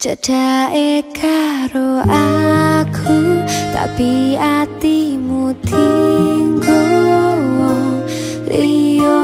Cedhae karo aku, tapi atimu tinggo wong liya.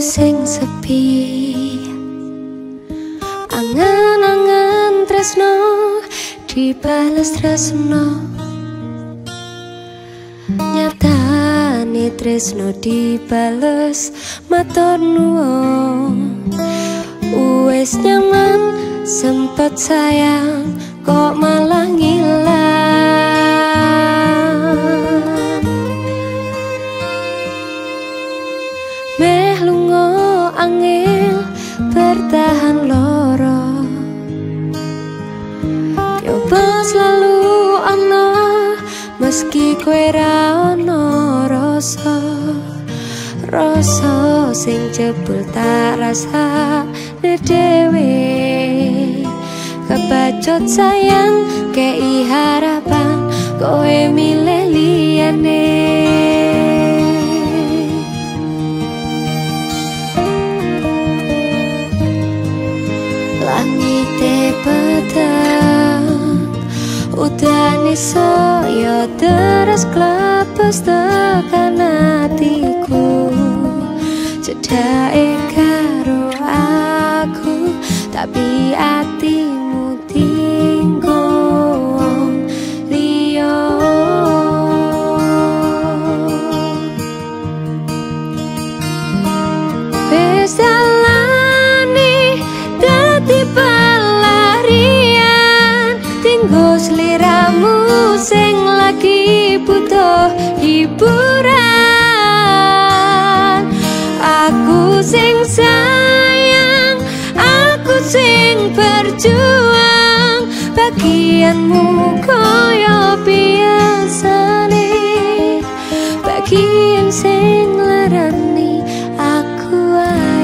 Sing sepi, angan-angan tresno dibales tresno, nyatane tresno dibales matur nuwun. Wis nyaman sempet sayang kok malah ngilang. Meh lungo angel bertahan loro, coba selalu ana meski kowe ra ono rasa. Rasa sing jebul tak rasane dhewe, kepacot sayang kei harapan kowe milih liyane. Udane saya terus klepes tekan hatiku, cedhae karo aku, tapi atimu tinggo wong liya. Wis jalani dadi pelarian, tinggo seliramu sing lagi butuh hiburan. Aku sing sayang, aku sing berjuang, bagianmu koyo biasane, bagian sing larani aku ae.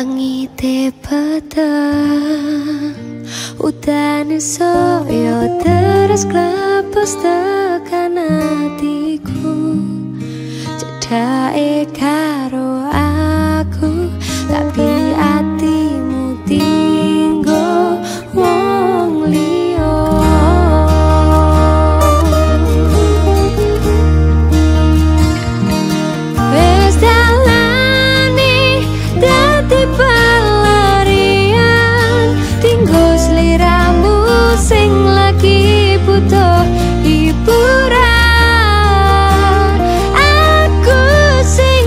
Langite peteng, udane saya terus klepes tekan hatiku, cedhae karo aku, tapi atimu tinggo wong liya. Wis jalani dadi pelarian, tinggo sliramu sing lagi butuh hiburan. Aku sing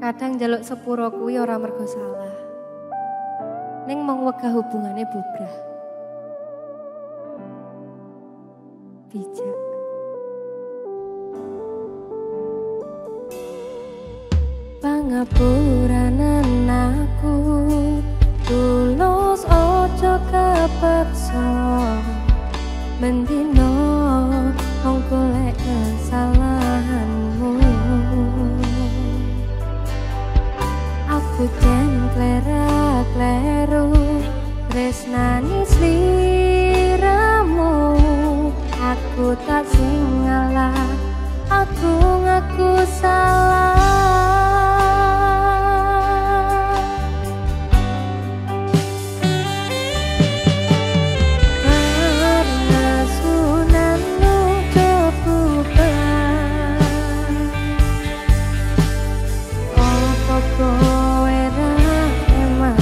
Kadang njaluk sepuro kuwi ora mergo salah. Ning mung wegah hubungane bubrah. Bijak. Pangapuranan aku tulus ojo kepeksa mendino wong golek kesalahanmu. Aku jan kleru tresnani sliramu, aku tak singalah, aku ngaku salah. Kowe ra emang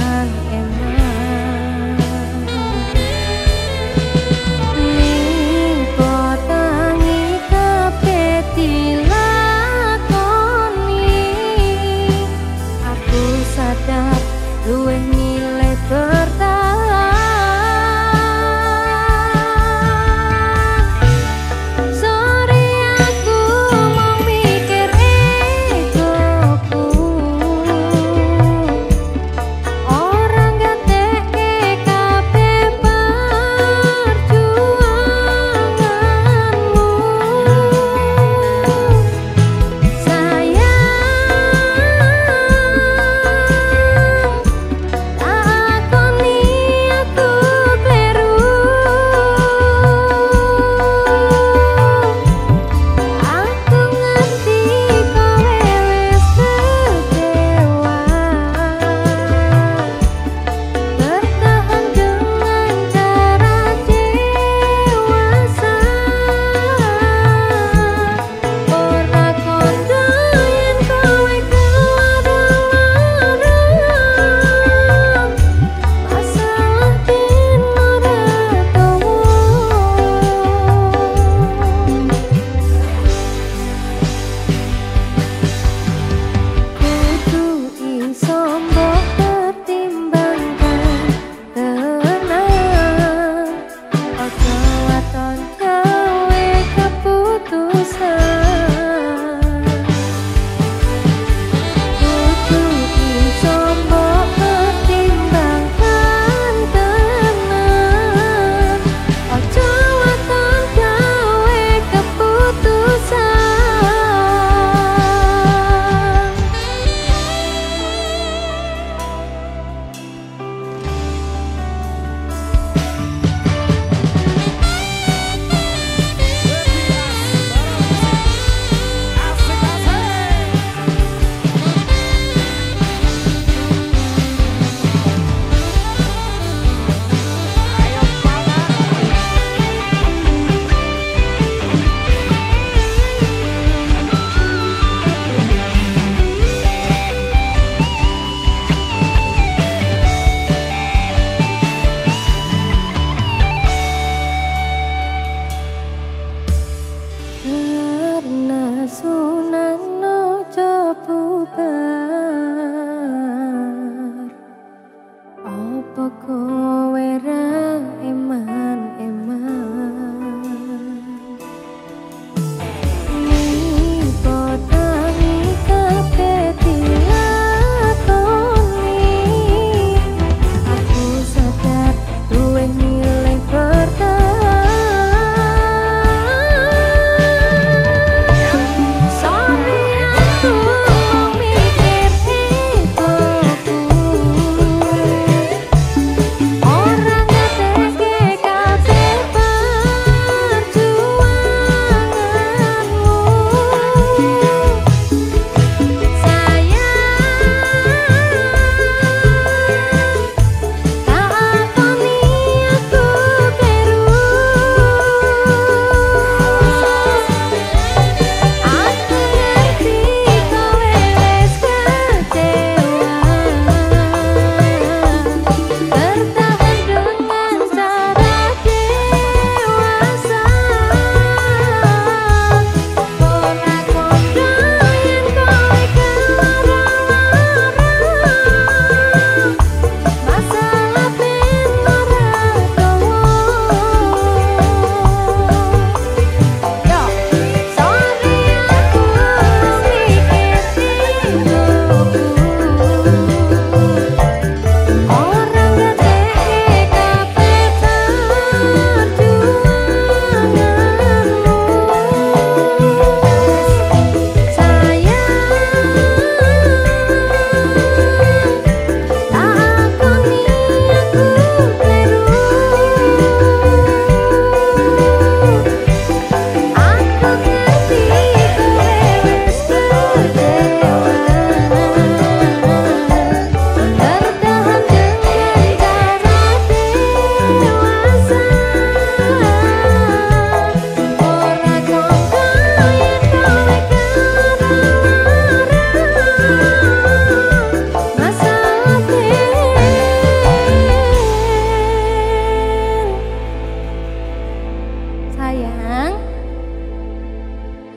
sayang,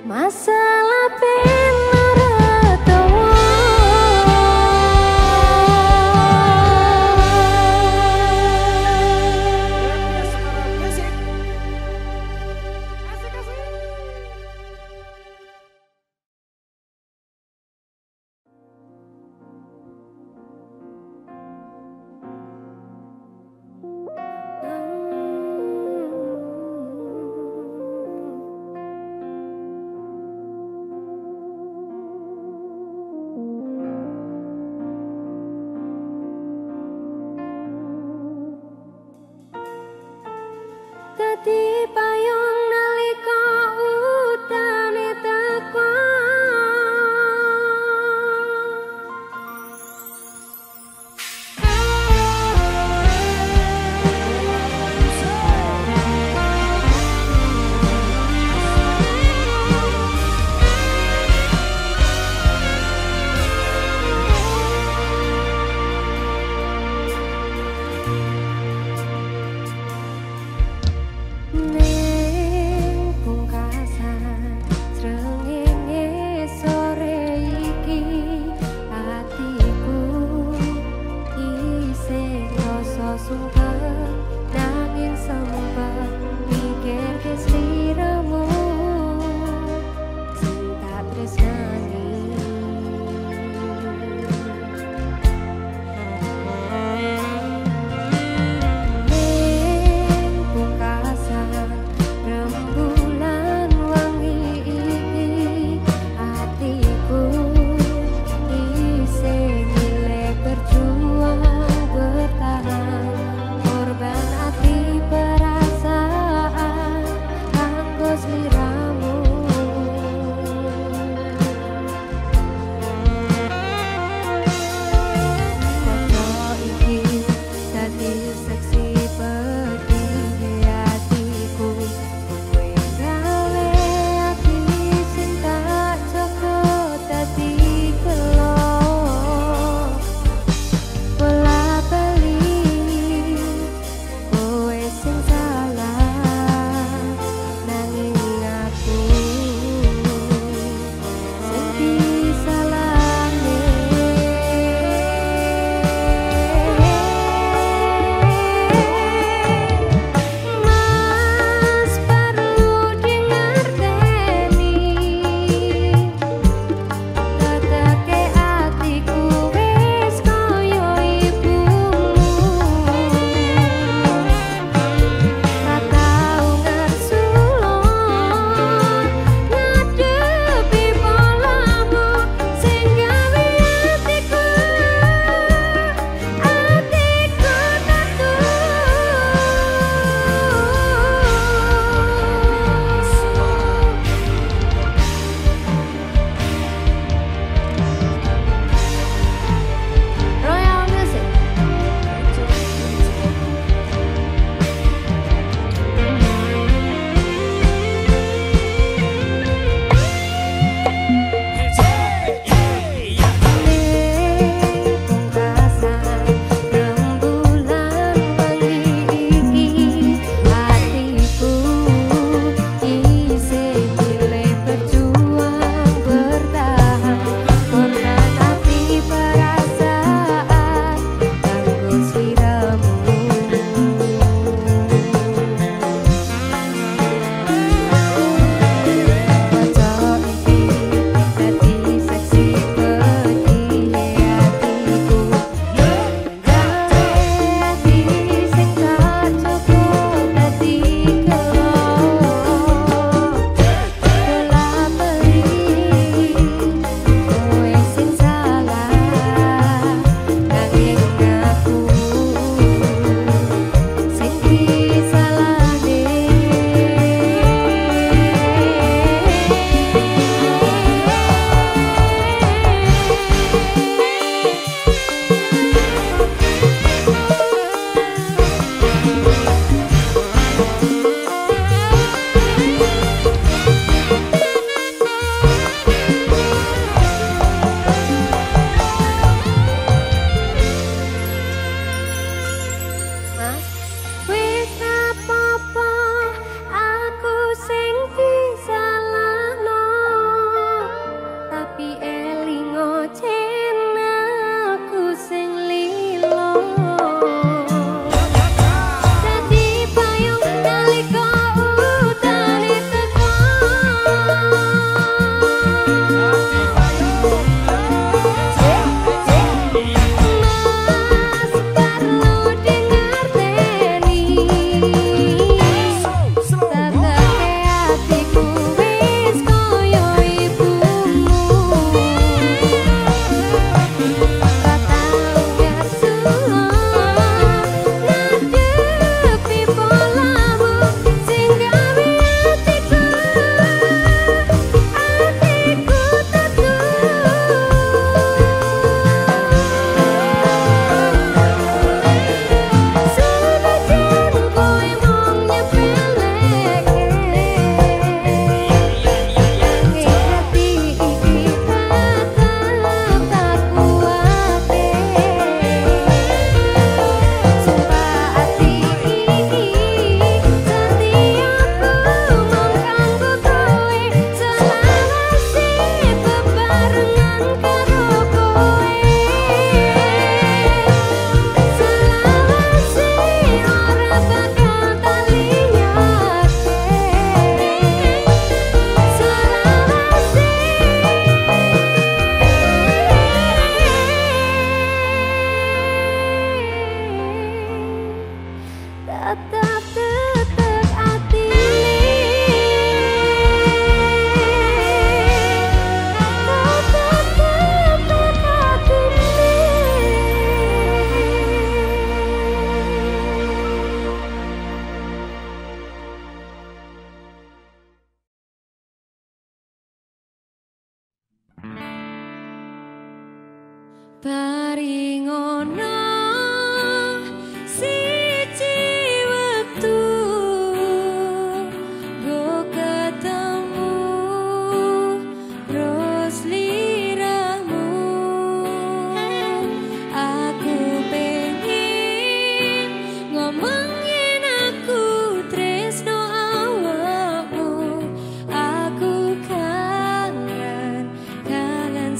masalah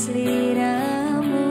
seliramu.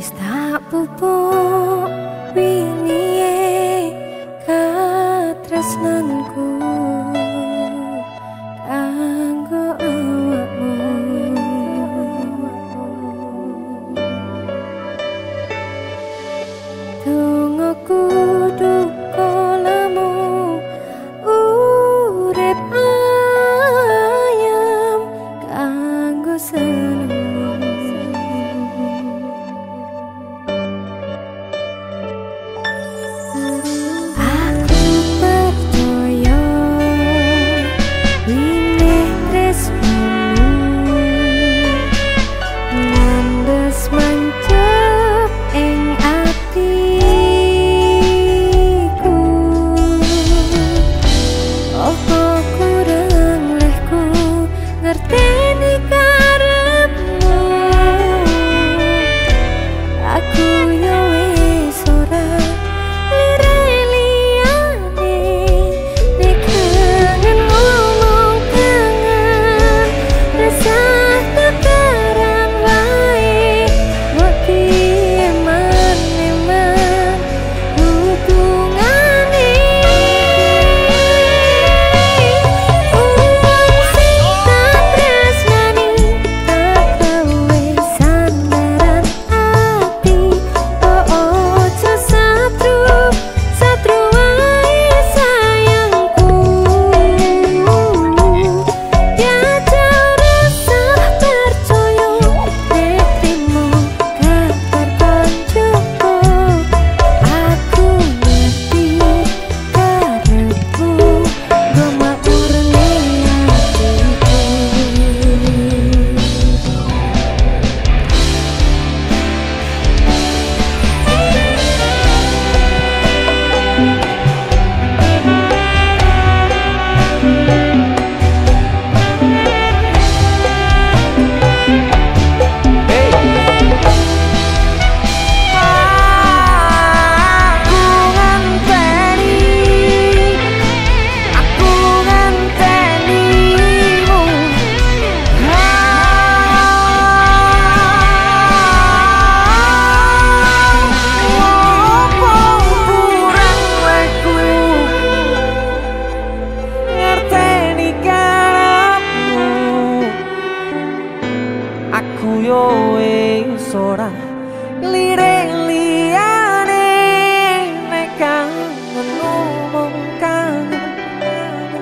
wis tak pupuk wingi katresnanku kanggo awakmu. Tunggu kudu kolamu urip ayam kanggo seneng.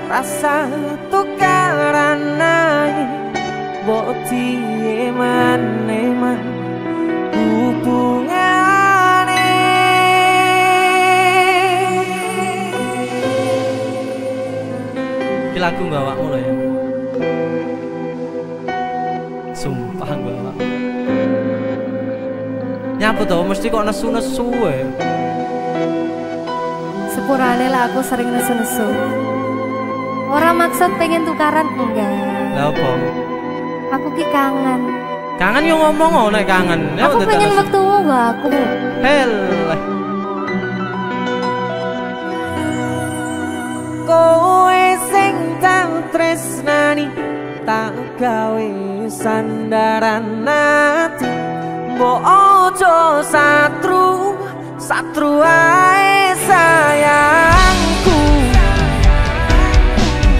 Rasa tukaran ae mbok piye maneh hubungane. Iki lagu nggo awakmu lho ya. Sumpah nggo awakmu. Nyapa to mesti kok nesu-nesu ae. Sepurane lah aku sering nesu-nesu. Orang maksud pengen tukaran enggak? Lah apa? Aku ki kangen. Kangen yo ngomong oleh kangen. Aku pengen waktumu gak aku. Hel. Kowe sing tak tresnani tak gawe sandaran ati. Mbok ojo satru, satru ae sayangku.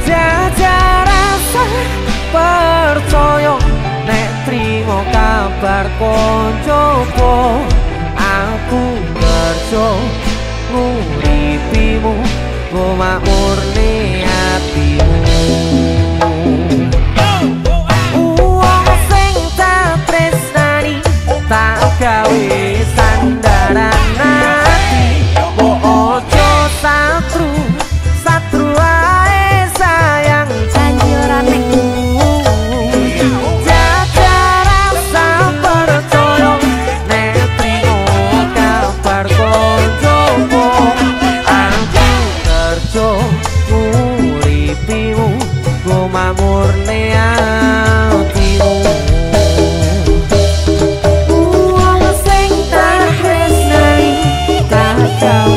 Jajar rasa percoyo nek trimo kabar koncopo, aku kerjo nguripimu goma urni hatimu. Uang sing tak tresnani tak gawe sandaran hati, bo ojo satru satru ae sayang janjiranku. Jajar rasa percaya nek trimo kabar koncopo, aku kerjo nguripimu goma murni hatimu. Jajar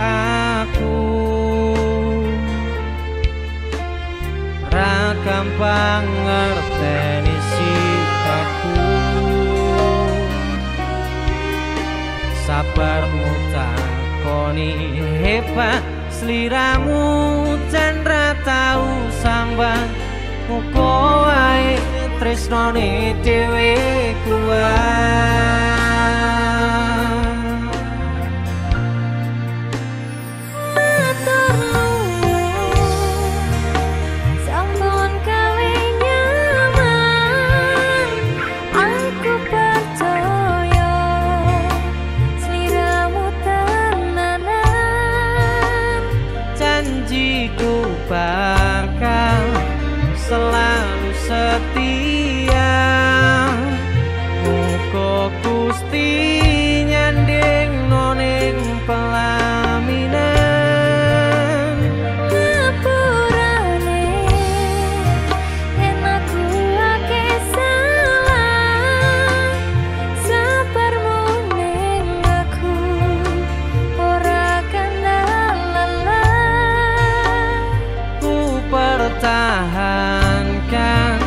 aku, ra gampang ngerteni sifatku, sabarmu takoni hebat sliramu jan ra tau sambang, muga wae tresnane dhewe kuwat. Bakal selalu setia, muga Gusti nyandeng noning pelaminan. Ngapurane yen aku lagi salah, sabarmu ning aku ora kenal lelah. Tahankan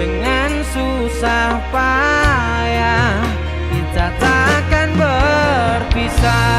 dengan susah payah, kita takkan berpisah.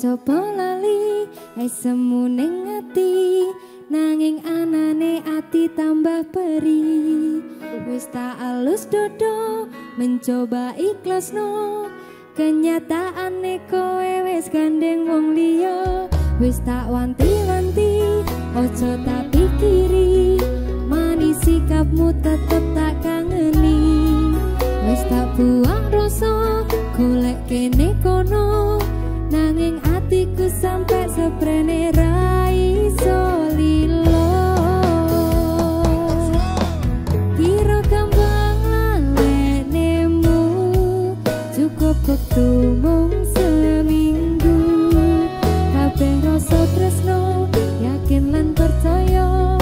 Coba lali. Hai semu ning ati, nanging anane ati tambah peri. Wis tak alus dodo, mencoba ikhlasno, kenyataane kowe wis gandeng wong liya. Wis tak wanti-wanti, ojo tak pikiri, manis sikapmu tetep tak kangeni. Wis tak buang rasa, golek kene kono, nanging atiku sampai seprene ra iso lilo. Kira gampang lanenemu, cukup kutu mung seminggu. Kabeh rasa tresno, yakin lan percaya,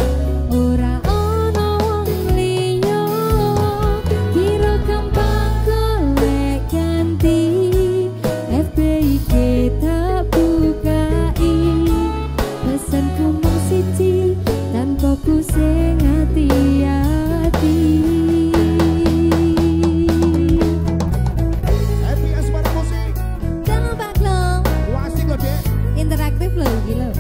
ora ana wong liya. Kira gampang golek ganti, ku sing hati-hati. Jangan lupa dong, wah asik loh dek, interaktif loh, gila.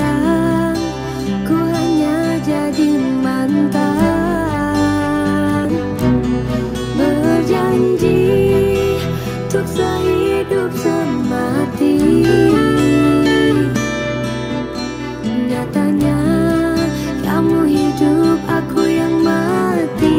sekarang ku hanya jadi mantan. Berjanji untuk sehidup semati, nyatanya kamu hidup, aku yang mati.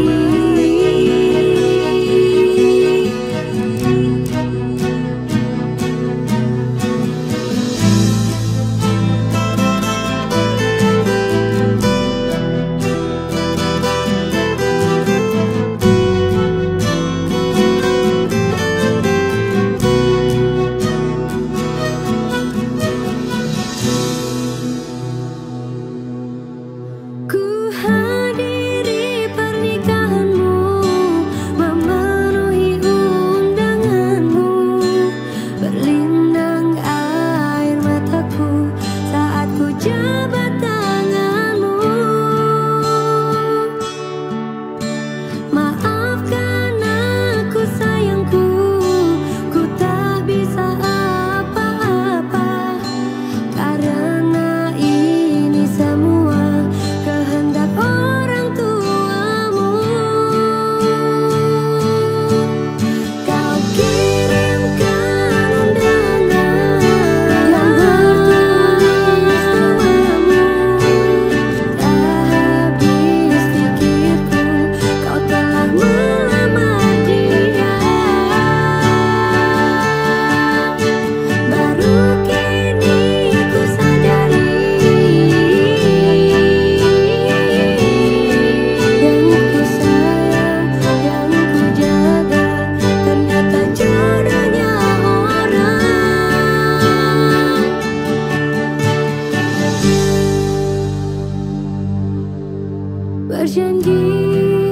Berjanji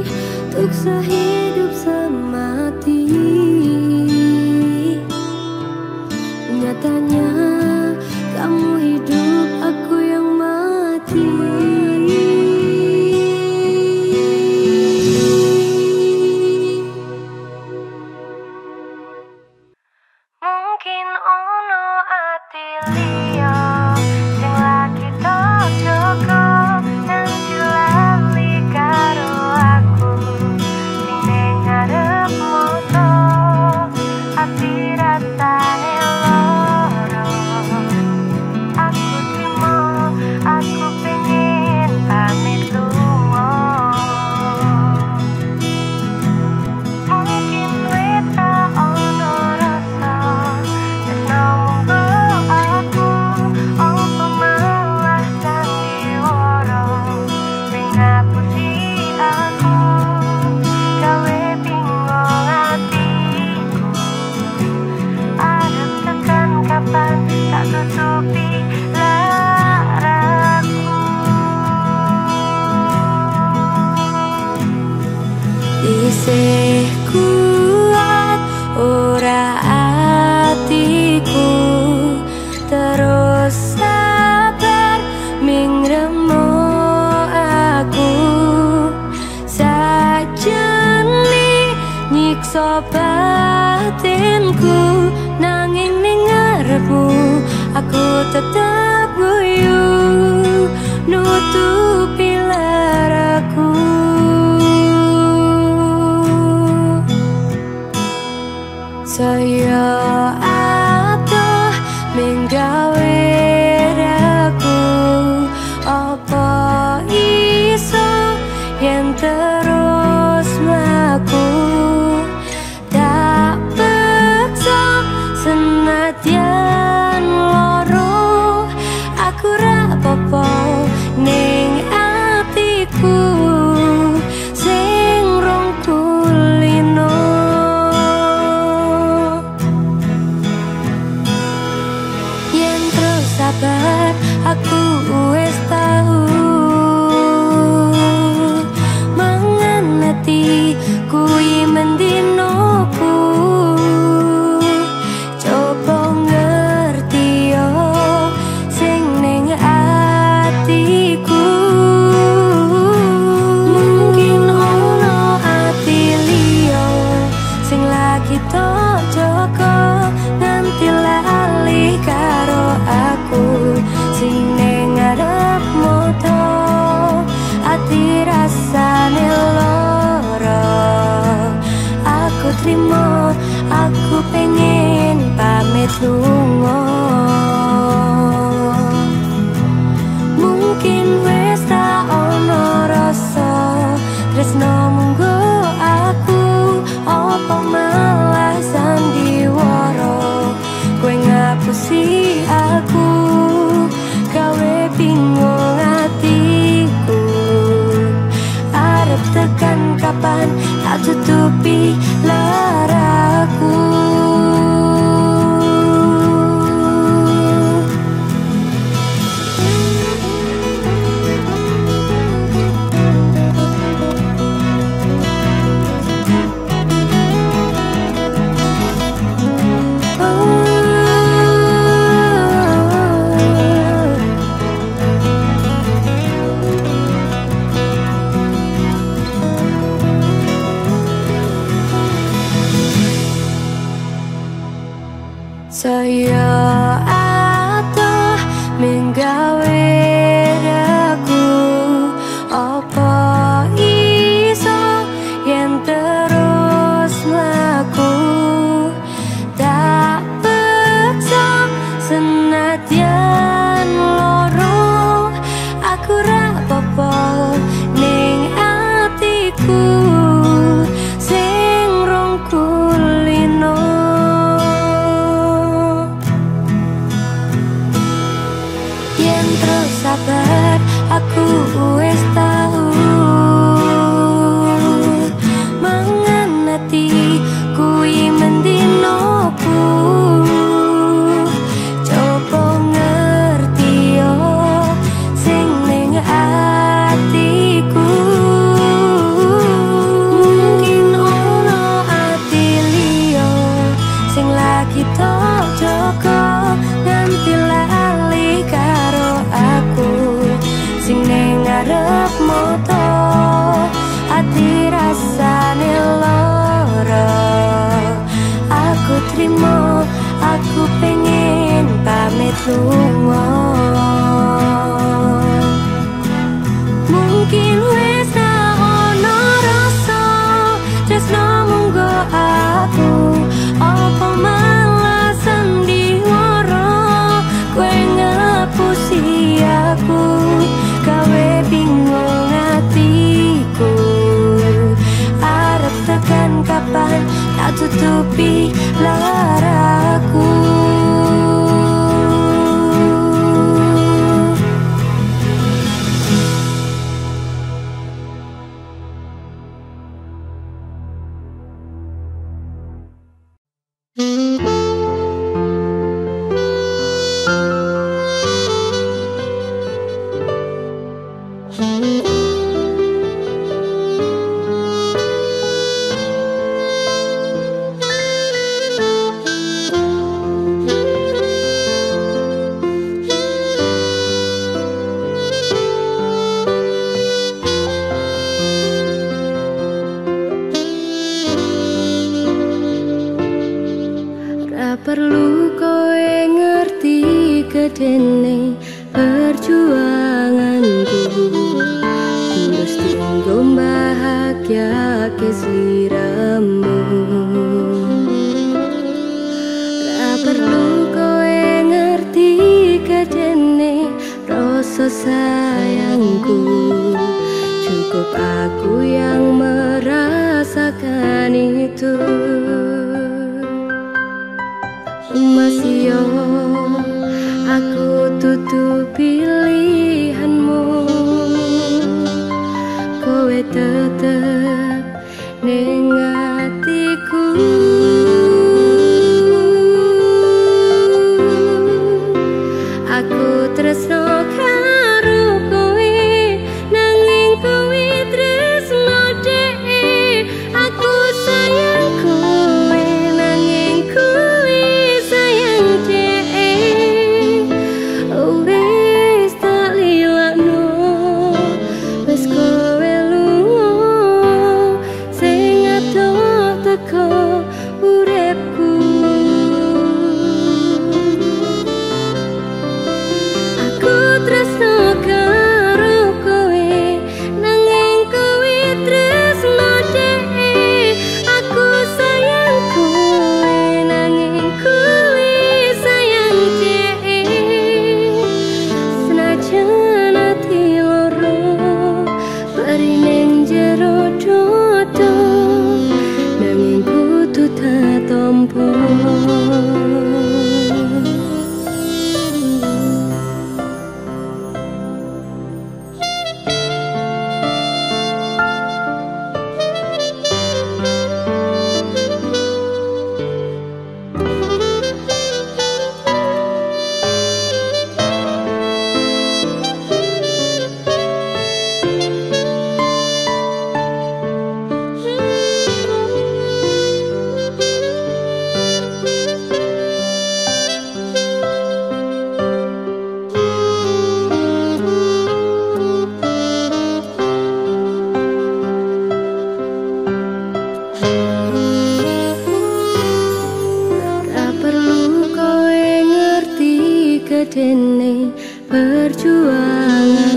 untuk sehidup semati, nyatanya kamu hidup, aku yang mati. Isih kuat ora atiku, terus sabar mingremu aku, sajeni nyiksa batinku, nanging ning ngarepmu aku tetap guyu nutupi laraku. Saya atuh menggawe aku, apa iso yang terus mlaku, tak paksa senadyan loro aku ra apa-apa ning atiku sing rong kulino. Sabar, aku wis tahu mengenati kui mendinoku, coba ngerti yo sing ning atiku. Mungkin ono ati liyo sing lagi tok jaga nganti lali karo aku. Sing neng limut, aku pengen pamit lungo. Mungkin wis tak ono rasa tresno munggo aku, apa malah sandiwara kowe ngapusi aku, gawe bingung atiku. Arep tekan kapan tak tutupi laraku. Aku pengen pamit lungo. Mungkin wis ra ono rasa tresno munggo aku, apa malah sandiwara kowe ngapusi aku, gawe bingung atiku. Arep tekan kapan tak tutupi laraku.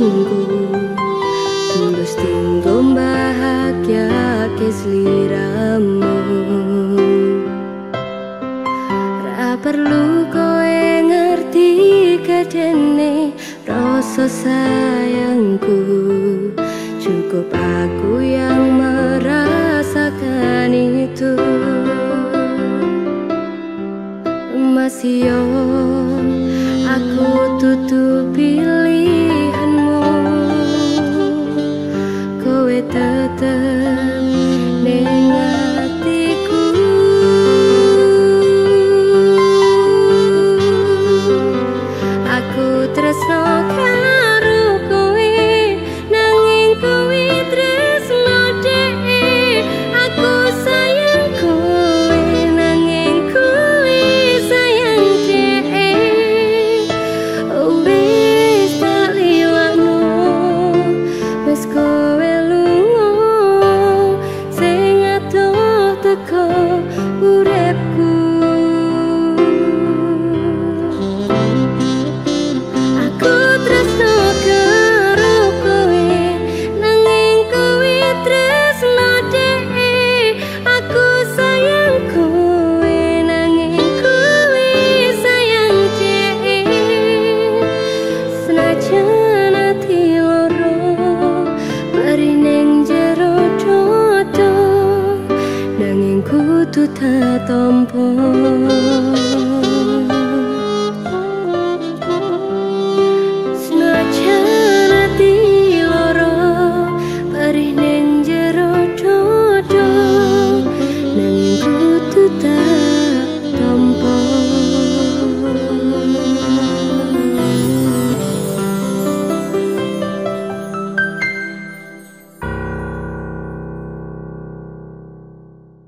ingku, tulus tinggung bahagia kes liramu. Ra perlu koe ngerti kedene rasa sayangku, cukup aku yang merasakan itu. Masih yo aku tutup pilihanmu, kowe tetep ning atiku. Aku tresno karo kowe, nanging kowe tresno dhek. Aku sayang kowe, nanging kowe sayang dhek. Wis tak liwatmu, wis kowe lunga, sing atuh teko uripku. Ku tuh tak tompo.